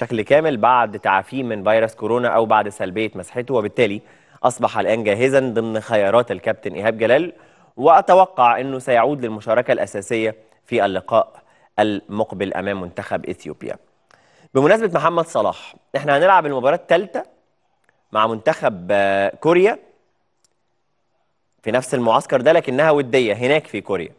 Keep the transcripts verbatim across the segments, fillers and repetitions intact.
بشكل كامل بعد تعافيه من فيروس كورونا او بعد سلبيه مسحته، وبالتالي اصبح الان جاهزا ضمن خيارات الكابتن ايهاب جلال، واتوقع انه سيعود للمشاركه الاساسيه في اللقاء المقبل امام منتخب اثيوبيا. بمناسبه محمد صلاح، احنا هنلعب المباراه الثالثه مع منتخب كوريا في نفس المعسكر ده، لكنها وديه هناك في كوريا.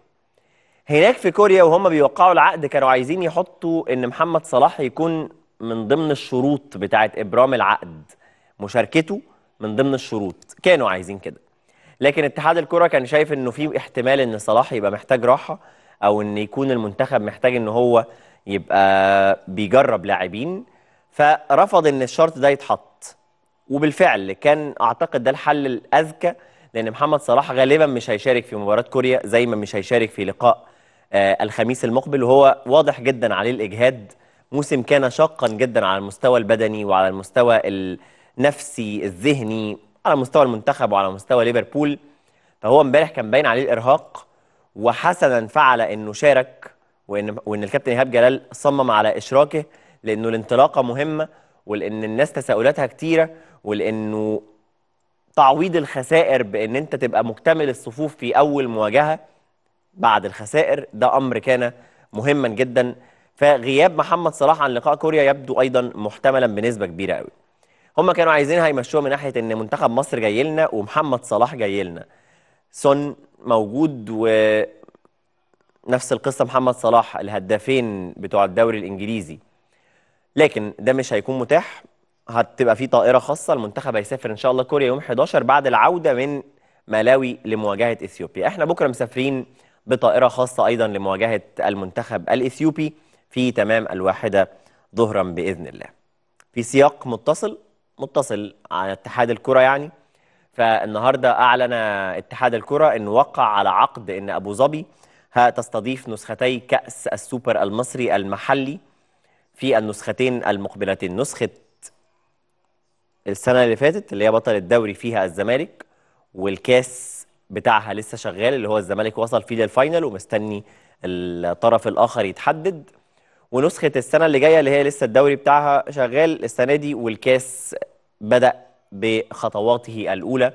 هناك في كوريا وهم بيوقعوا العقد كانوا عايزين يحطوا ان محمد صلاح يكون من ضمن الشروط بتاعت ابرام العقد، مشاركته من ضمن الشروط، كانوا عايزين كده. لكن اتحاد الكرة كان شايف انه في احتمال ان صلاح يبقى محتاج راحه، او ان يكون المنتخب محتاج ان هو يبقى بيجرب لاعبين، فرفض ان الشرط ده يتحط. وبالفعل كان اعتقد ده الحل الاذكى، لان محمد صلاح غالبا مش هيشارك في مباراه كوريا زي ما مش هيشارك في لقاء آه الخميس المقبل، وهو واضح جدا عليه الاجهاد. موسم كان شاقا جدا على المستوى البدني وعلى المستوى النفسي الذهني، على مستوى المنتخب وعلى مستوى ليفربول. فهو امبارح كان باين عليه الارهاق، وحسنا فعل انه شارك، وان وان الكابتن ايهاب جلال صمم على اشراكه، لانه الانطلاقه مهمه، ولان الناس تساؤلاتها كتيره، ولانه تعويض الخسائر بان انت تبقى مكتمل الصفوف في اول مواجهه بعد الخسائر ده امر كان مهما جدا. فغياب محمد صلاح عن لقاء كوريا يبدو ايضا محتملا بنسبه كبيره قوي. هم كانوا عايزينها يمشوها من ناحيه ان منتخب مصر جاي لنا ومحمد صلاح جاي لنا، سون موجود، ونفس القصه محمد صلاح، الهدافين بتوع الدوري الانجليزي. لكن ده مش هيكون متاح، هتبقى في طائره خاصه. المنتخب هيسافر ان شاء الله كوريا يوم حداشر بعد العوده من ملاوي لمواجهه اثيوبيا. احنا بكره مسافرين بطائره خاصه ايضا لمواجهه المنتخب الاثيوبي في تمام الواحده ظهرا باذن الله. في سياق متصل متصل على اتحاد الكرة، يعني فالنهارده اعلن اتحاد الكرة انه وقع على عقد ان ابو ظبي هتستضيف نسختي كأس السوبر المصري المحلي في النسختين المقبلتين، نسخة السنة اللي فاتت اللي هي بطل الدوري فيها الزمالك، والكاس بتاعها لسه شغال اللي هو الزمالك وصل فيه للفاينل ومستني الطرف الآخر يتحدد، ونسخة السنة اللي جاية اللي هي لسه الدوري بتاعها شغال السنة دي، والكاس بدأ بخطواته الأولى.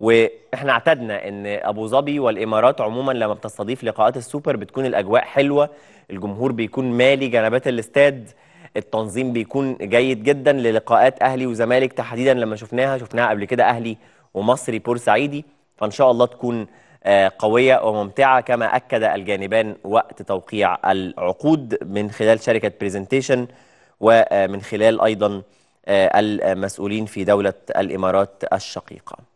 وإحنا اعتدنا إن أبو ظبي والإمارات عموما لما بتستضيف لقاءات السوبر بتكون الأجواء حلوة، الجمهور بيكون مالي جنبات الاستاد، التنظيم بيكون جيد جدا للقاءات أهلي وزمالك تحديدا، لما شفناها شفناها قبل كده أهلي ومصري بورسعيدي، فإن شاء الله تكون قوية وممتعة كما أكد الجانبان وقت توقيع العقود من خلال شركة بريزنتيشن ومن خلال أيضا المسؤولين في دولة الإمارات الشقيقة.